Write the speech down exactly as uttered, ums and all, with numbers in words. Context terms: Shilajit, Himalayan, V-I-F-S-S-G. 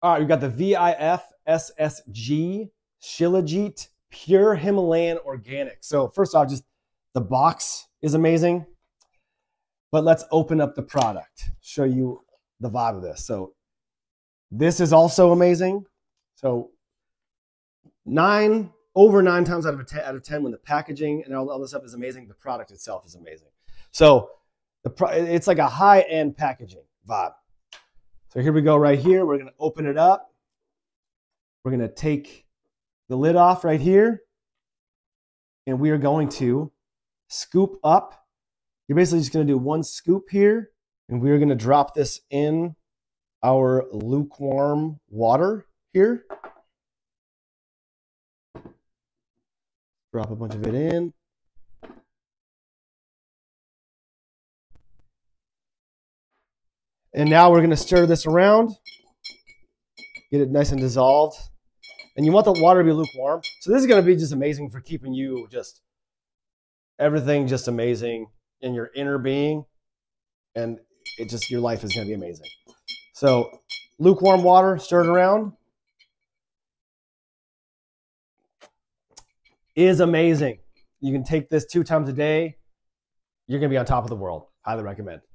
All right, we got the V I F S S G Shilajit Pure Himalayan Organic. So first off, just the box is amazing, but let's open up the product, show you the vibe of this. So this is also amazing. So nine, over nine times out of, ten, out of ten, when the packaging and all, all this stuff is amazing, the product itself is amazing. So the pro it's like a high-end packaging vibe. So here we go right here. We're gonna open it up. We're gonna take the lid off right here, and we are going to scoop up. You're basically just gonna do one scoop here, and we are gonna drop this in our lukewarm water here. Drop a bunch of it in. And now we're gonna stir this around, get it nice and dissolved. And you want the water to be lukewarm. So this is gonna be just amazing for keeping you just, everything just amazing in your inner being. And it just, your life is gonna be amazing. So lukewarm water, stir it around. Is amazing. You can take this two times a day. You're gonna be on top of the world. Highly recommend.